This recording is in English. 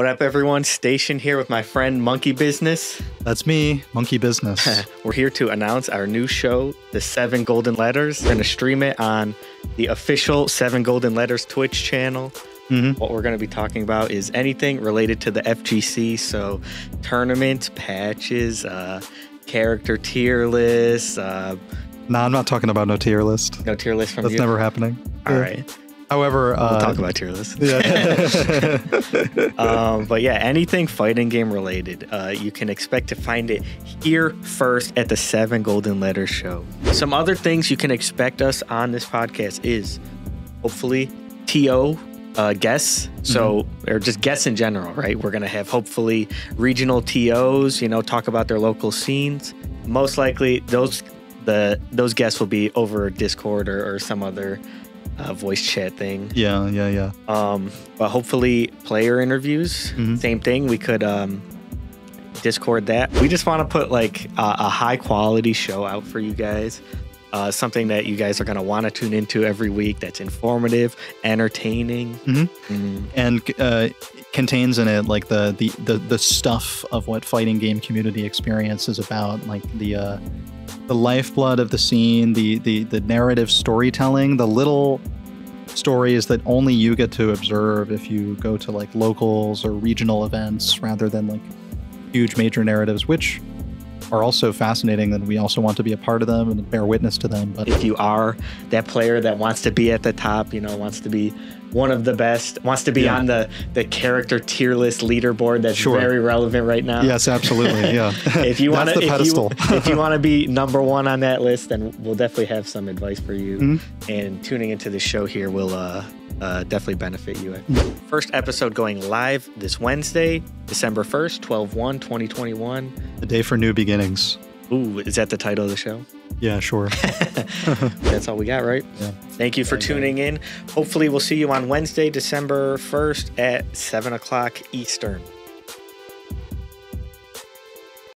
What up, everyone? Station here with my friend Monkey Business. That's me, Monkey Business. We're here to announce our new show, The Seven Golden Letters. We're going to stream it on the official Seven Golden Letters Twitch channel. What we're going to be talking about is anything related to the FGC, so tournaments, patches, character tier lists. No, I'm not talking about no tier list. No tier list from you? That's never happening. All right. However, we'll talk about tier lists. Yeah. But yeah, anything fighting game related, you can expect to find it here first at the Seven Golden Letters show. Some other things you can expect us on this podcast is hopefully TO guests. So, or just guests in general, right? We're going to have hopefully regional TOs, you know, talk about their local scenes. Most likely those guests will be over Discord or some other voice chat thing. Yeah. But hopefully player interviews, same thing. We could Discord that. We just want to put like a high quality show out for you guys. Something that you guys are going to want to tune into every week that's informative, entertaining, and contains in it like the stuff of what fighting game community experience is about, like the lifeblood of the scene, the narrative storytelling, the little stories that only you get to observe if you go to like locals or regional events rather than like huge major narratives, which are also fascinating, and we also want to be a part of them and bear witness to them. But if you are that player that wants to be at the top, you know, wants to be one of the best, wants to be on the character tier list leaderboard that's very relevant right now. Yes, absolutely. Yeah. If you want to, if you want to be number one on that list, then we'll definitely have some advice for you. And tuning into the show here will definitely benefit you. First episode going live this Wednesday, December 1st, 12/1/2021. The day for new beginnings. Ooh, is that the title of the show? Yeah, sure. That's all we got, right? Yeah. Thank you for tuning in. Hopefully we'll see you on Wednesday, December 1st at 7 o'clock Eastern.